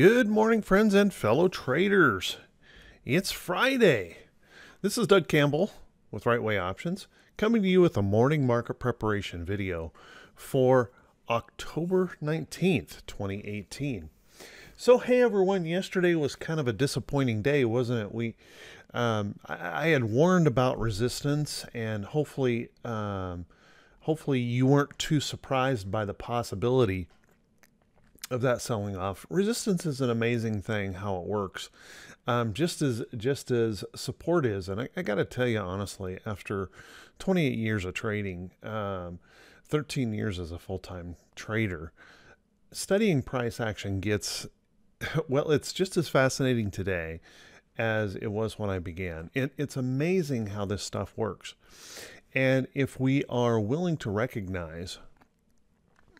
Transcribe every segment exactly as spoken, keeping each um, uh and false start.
Good morning, friends and fellow traders. It's Friday. This is Doug Campbell with Right Way Options, coming to you with a morning market preparation video for October nineteenth, twenty eighteen. So, hey everyone, yesterday was kind of a disappointing day, wasn't it? We, um, I, I had warned about resistance, and hopefully, um, hopefully you weren't too surprised by the possibility of that selling off. Resistance is an amazing thing, how it works, um, just as just as support is. And I, I got to tell you honestly, after twenty-eight years of trading, um, thirteen years as a full-time trader, studying price action gets, well, it's just as fascinating today as it was when I began. It, it's amazing how this stuff works, and if we are willing to recognize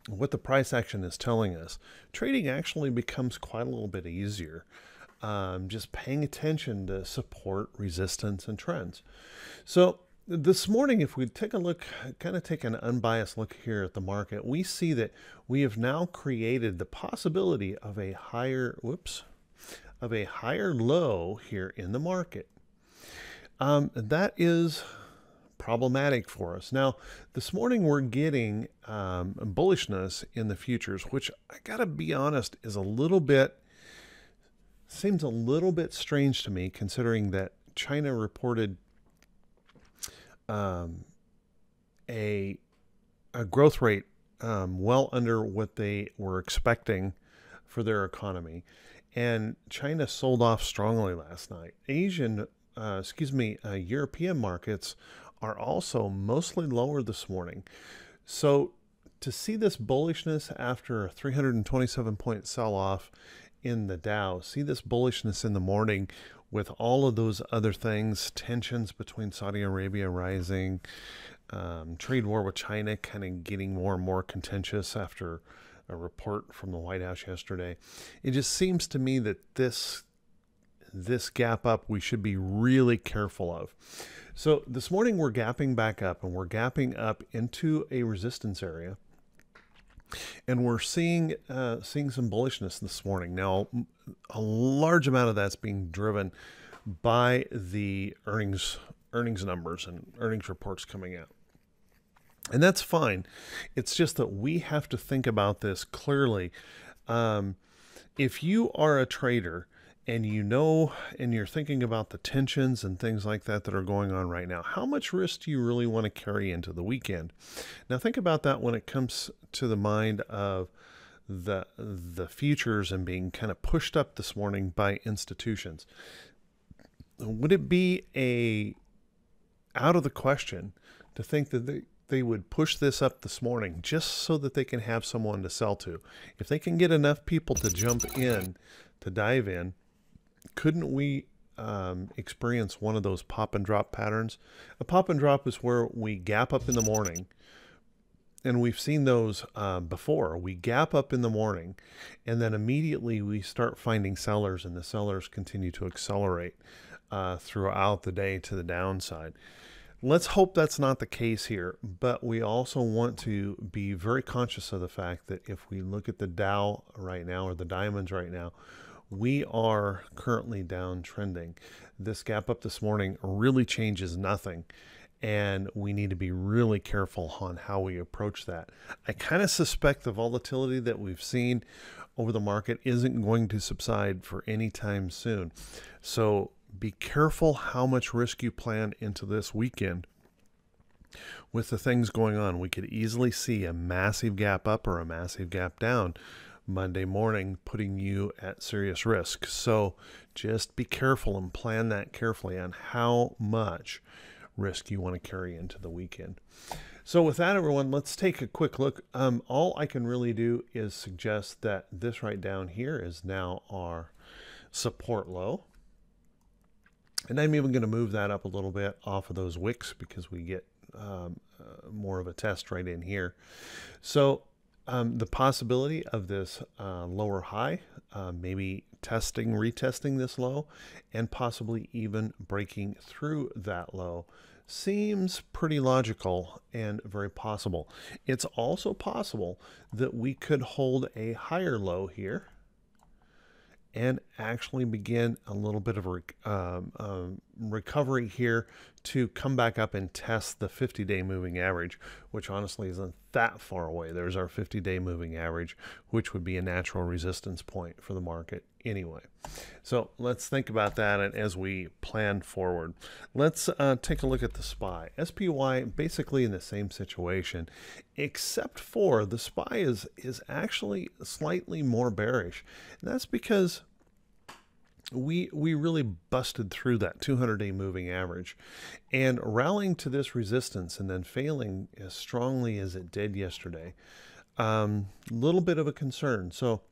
what the price action is telling us, trading actually becomes quite a little bit easier. Um, just paying attention to support, resistance, and trends. So this morning, if we take a look, kind of take an unbiased look here at the market, we see that we have now created the possibility of a higher, whoops, of a higher low here in the market. Um, that is problematic for us. Now, this morning we're getting um, bullishness in the futures, which I gotta be honest is a little bit, seems a little bit strange to me, considering that China reported um, a, a growth rate um, well under what they were expecting for their economy. And China sold off strongly last night. Asian, uh, excuse me, uh, European markets are also mostly lower this morning. So to see this bullishness after a three hundred twenty-seven point sell-off in the Dow, see this bullishness in the morning with all of those other things, tensions between Saudi Arabia rising, um, trade war with China kind of getting more and more contentious after a report from the White House yesterday. It just seems to me that this this gap up we should be really careful of. So this morning we're gapping back up, and we're gapping up into a resistance area, and we're seeing uh, seeing some bullishness this morning. Now, a large amount of that's being driven by the earnings earnings numbers and earnings reports coming out, and that's fine. It's just that we have to think about this clearly. Um, if you are a trader, and you know, and you're thinking about the tensions and things like that that are going on right now, how much risk do you really want to carry into the weekend? Now think about that when it comes to the mind of the, the futures and being kind of pushed up this morning by institutions. Would it be a out of the question to think that they, they would push this up this morning just so that they can have someone to sell to? If they can get enough people to jump in, to dive in, couldn't we um, experience one of those pop and drop patterns? A pop and drop is where we gap up in the morning, and we've seen those uh, before. We gap up in the morning, and then immediately we start finding sellers, and the sellers continue to accelerate uh, throughout the day to the downside. Let's hope that's not the case here, but we also want to be very conscious of the fact that if we look at the Dow right now, or the diamonds right now, we are currently downtrending. This gap up this morning really changes nothing, and we need to be really careful on how we approach that. I kind of suspect the volatility that we've seen over the market isn't going to subside for any time soon. So be careful how much risk you plan into this weekend with the things going on. We could easily see a massive gap up or a massive gap down Monday morning, putting you at serious risk. So just be careful and plan that carefully on how much risk you want to carry into the weekend. So with that, everyone, let's take a quick look. Um, all I can really do is suggest that this right down here is now our support low. And I'm even going to move that up a little bit off of those wicks, because we get um, uh, more of a test right in here. So Um, the possibility of this uh, lower high, uh, maybe testing, retesting this low, and possibly even breaking through that low seems pretty logical and very possible. It's also possible that we could hold a higher low here and actually begin a little bit of rec um, um, recovery here to come back up and test the fifty day moving average, which honestly isn't that far away. There's our fifty day moving average, which would be a natural resistance point for the market anyway. So let's think about that as we plan forward. Let's uh, take a look at the S P Y. S P Y basically in the same situation, except for the S P Y is, is actually slightly more bearish. And that's because we we really busted through that two hundred day moving average, and rallying to this resistance and then failing as strongly as it did yesterday, um little bit of a concern. So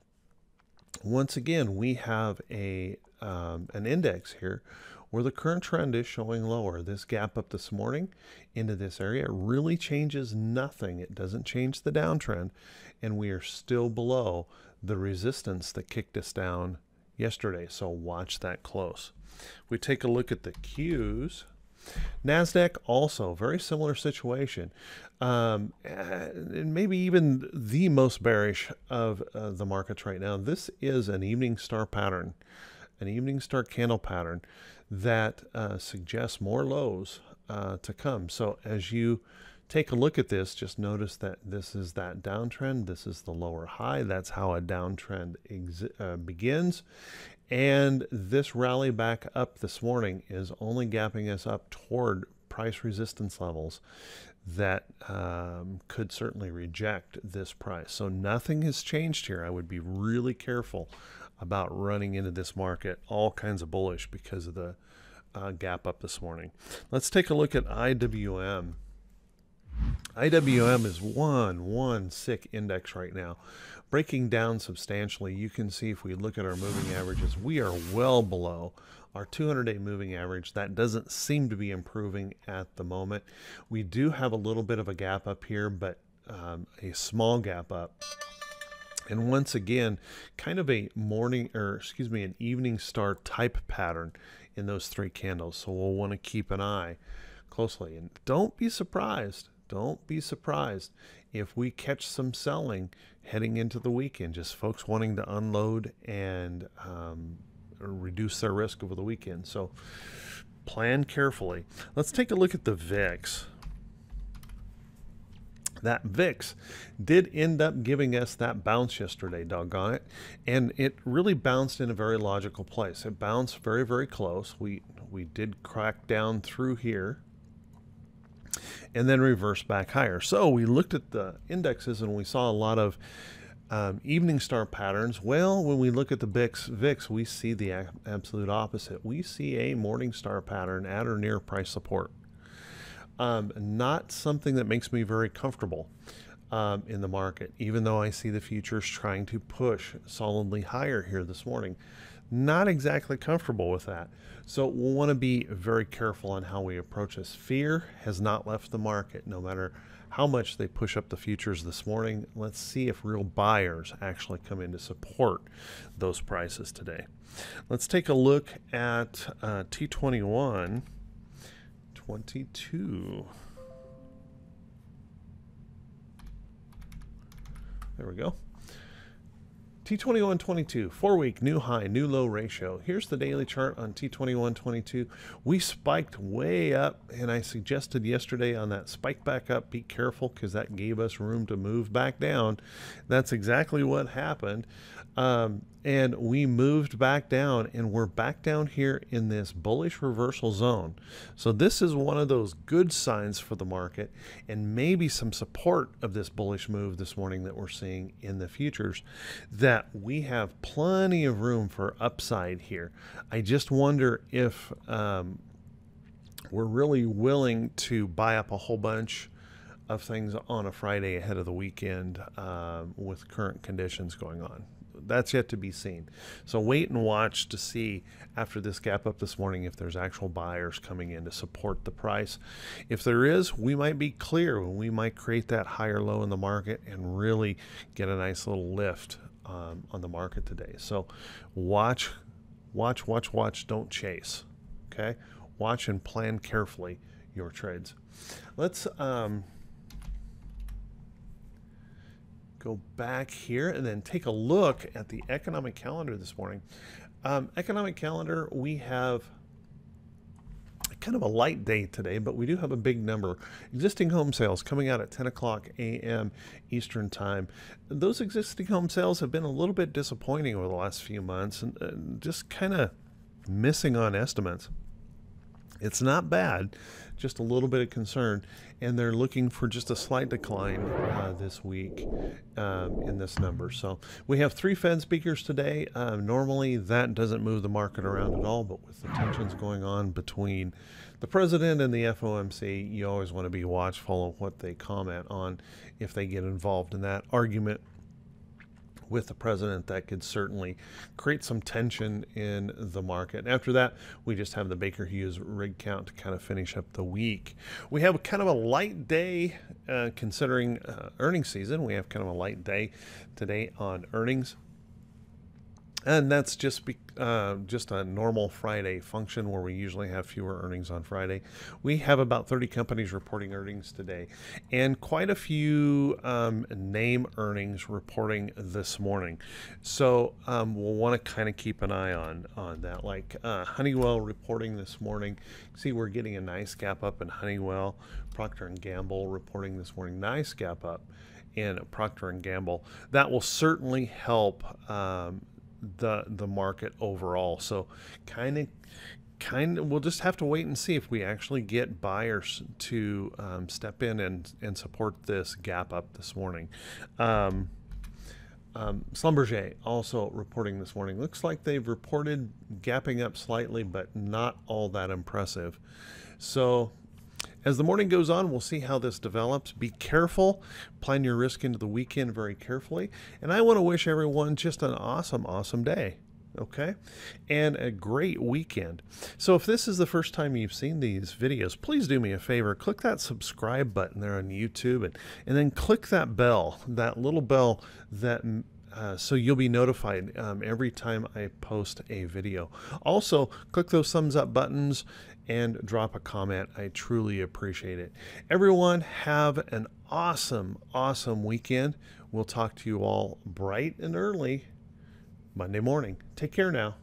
once again, we have a um, an index here where the current trend is showing lower. This gap up this morning into this area really changes nothing. It doesn't change the downtrend, and we are still below the resistance that kicked us down yesterday, so watch that close. We take a look at the Qs. Nasdaq also very similar situation, um, and maybe even the most bearish of uh, the markets right now. This is an evening star pattern, an evening star candle pattern that uh, suggests more lows uh, to come. So as you take a look at this, just notice that this is that downtrend. This is the lower high. That's how a downtrend uh, begins. And this rally back up this morning is only gapping us up toward price resistance levels that um, could certainly reject this price. So nothing has changed here. I would be really careful about running into this market all kinds of bullish because of the uh, gap up this morning. Let's take a look at I W M. I W M is one, one sick index right now, breaking down substantially. You can see if we look at our moving averages, we are well below our two hundred day moving average. That doesn't seem to be improving at the moment. We do have a little bit of a gap up here, but um, a small gap up. And once again, kind of a morning, or excuse me, an evening star type pattern in those three candles. So we'll want to keep an eye closely, and don't be surprised. Don't be surprised if we catch some selling heading into the weekend, just folks wanting to unload and um, reduce their risk over the weekend. So plan carefully. Let's take a look at the V I X. That V I X did end up giving us that bounce yesterday, doggone it. And it really bounced in a very logical place. It bounced very, very close. We, we did crack down through here and then reverse back higher. So we looked at the indexes and we saw a lot of um, evening star patterns. Well, when we look at the V I X, V I X, we see the absolute opposite. We see a morning star pattern at or near price support. Um, not something that makes me very comfortable um, in the market, even though I see the futures trying to push solidly higher here this morning. Not exactly comfortable with that. So we'll want to be very careful on how we approach this. Fear has not left the market, no matter how much they push up the futures this morning. Let's see if real buyers actually come in to support those prices today. Let's take a look at uh, T twenty-one twenty-two. There we go. T twenty-one twenty-two, four week, new high, new low ratio. Here's the daily chart on T twenty-one twenty-two. We spiked way up, and I suggested yesterday on that spike back up, be careful, because that gave us room to move back down. That's exactly what happened. Um, and we moved back down, and we're back down here in this bullish reversal zone. So this is one of those good signs for the market, and maybe some support of this bullish move this morning that we're seeing in the futures, that we have plenty of room for upside here. I just wonder if um, we're really willing to buy up a whole bunch of things on a Friday ahead of the weekend um, with current conditions going on. That's yet to be seen. So wait and watch to see after this gap up this morning if there's actual buyers coming in to support the price. If there is, we might be clear. We might create that higher low in the market and really get a nice little lift Um, on the market today. So watch, watch, watch, watch, don't chase. Okay. Watch and plan carefully your trades. Let's um, go back here and then take a look at the economic calendar this morning. Um, economic calendar, we have kind of a light day today, but we do have a big number. Existing home sales coming out at ten o'clock a m Eastern time. Those existing home sales have been a little bit disappointing over the last few months and, and just kind of missing on estimates. It's not bad, just a little bit of concern, and they're looking for just a slight decline uh, this week um, in this number. So we have three Fed speakers today. Uh, normally that doesn't move the market around at all, but with the tensions going on between the president and the F O M C, you always want to be watchful of what they comment on. If they get involved in that argument with the president, that could certainly create some tension in the market. After that, we just have the Baker Hughes rig count to kind of finish up the week. We have kind of a light day uh, considering uh, earnings season. We have kind of a light day today on earnings. And that's just be, uh, just a normal Friday function where we usually have fewer earnings on Friday. We have about thirty companies reporting earnings today and quite a few um, name earnings reporting this morning. So um, we'll want to kind of keep an eye on, on that. Like uh, Honeywell reporting this morning. See, we're getting a nice gap up in Honeywell. Procter and Gamble reporting this morning. Nice gap up in Procter and Gamble. That will certainly help um, the the market overall. So kind of kind of we'll just have to wait and see if we actually get buyers to um, step in and and support this gap up this morning. um, um, Schlumberger also reporting this morning. Looks like they've reported gapping up slightly, but not all that impressive. So as the morning goes on, we'll see how this develops. Be careful. Plan your risk into the weekend very carefully. And I want to wish everyone just an awesome, awesome day. Okay? And a great weekend. So if this is the first time you've seen these videos, please do me a favor. Click that subscribe button there on YouTube. And, and then click that bell, that little bell that... Uh, so you'll be notified um, every time I post a video. Also, click those thumbs up buttons and drop a comment. I truly appreciate it. Everyone, have an awesome, awesome weekend. We'll talk to you all bright and early Monday morning. Take care now.